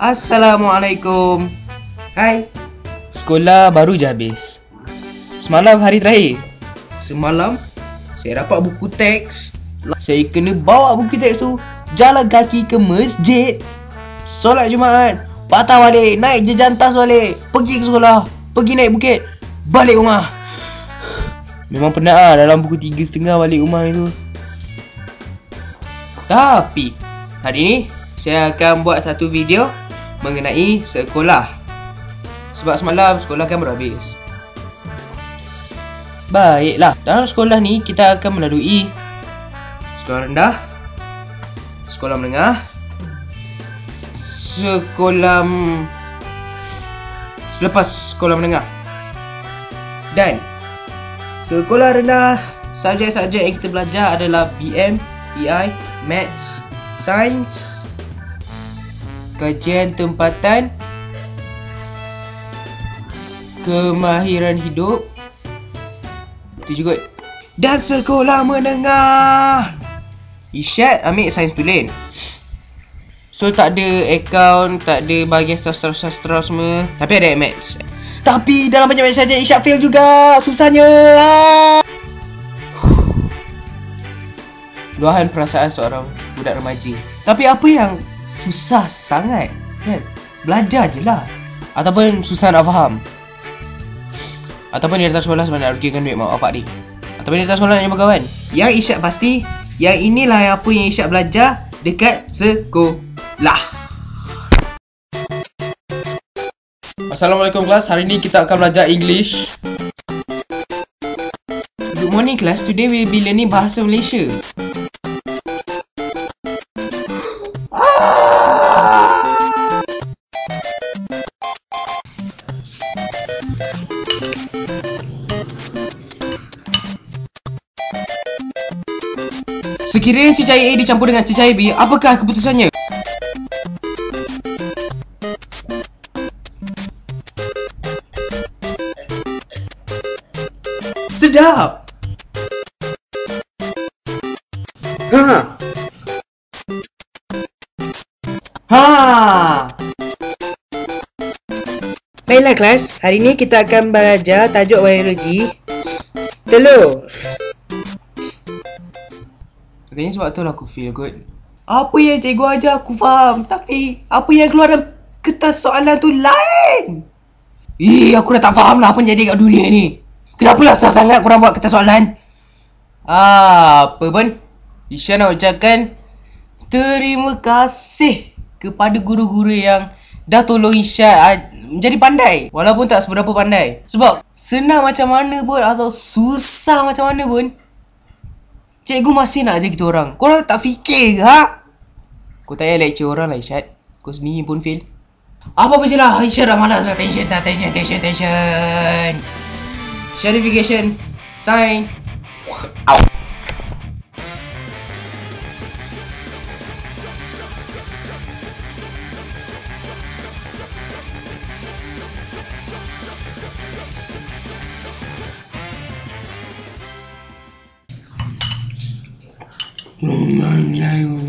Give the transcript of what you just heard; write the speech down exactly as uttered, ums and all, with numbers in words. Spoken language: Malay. Assalamualaikum. Hai. Sekolah baru je habis. Semalam hari terakhir. Semalam saya dapat buku teks. Saya kena bawa buku teks tu jalan kaki ke masjid, solat Jumaat, patah balik, naik je jantas balik, pergi ke sekolah, pergi naik bukit, balik rumah. Memang penat lah dalam pukul tiga setengah balik rumah itu. Tapi hari ni saya akan buat satu video mengenai sekolah. Sebab semalam sekolah kan baru habis. Baiklah, dalam sekolah ni kita akan melalui sekolah rendah, sekolah menengah, sekolah selepas sekolah menengah dan sekolah rendah. Subjek-subjek yang kita belajar adalah B M, P I, Maths, Sains, kajian tempatan, kemahiran hidup, itu juga. Dan sekolah menengah Isyad ambil sains tulen. So tak ada account, tak ada bahagian sastra-sastra semua, tapi ada maths. Tapi dalam banyak-banyak saja Isyad fail juga. Susahnya lah. Luahan perasaan seorang budak remaja. Tapi apa yang susah sangat kan? Belajar je lah. Ataupun susah nak faham, ataupun dia datang sekolah sebab nak rugikan duit mak bapak dia, ataupun dia datang sekolah nak jumpa kawan. Yang Isyad pasti, yang inilah apa yang Isyad belajar dekat sekolah. Assalamualaikum kelas, hari ni kita akan belajar English. Good morning class, today we will be learning bahasa Malaysia. Sekiranya cecair A dicampur dengan cecair B, apakah keputusannya? Sedap! Ha! Ha! Baiklah kelas, hari ini kita akan belajar tajuk biologi telur. Katanya sebab tu lah aku feel kot. Apa yang cikgu ajar aku faham, tapi apa yang keluar dalam kertas soalan tu lain. Eh, aku dah tak faham lah apa yang jadi kat dunia ni. Kenapalah susah sangat korang buat kertas soalan. Ah, apa pun Isyad nak ucapkan terima kasih kepada guru-guru yang dah tolong Isyad menjadi pandai, walaupun tak seberapa pandai. Sebab senang macam mana pun atau susah macam mana pun, cikgu masih nak ajar kita orang. Korang tak fikir ke, ha? Kau tak payah lecture orang lah Isyad. Kau sendiri pun fail. Apa-apa je lah, Isyad dah malas lah. Tension, tension, tension, tension. Certification, sign, out. No, no, no.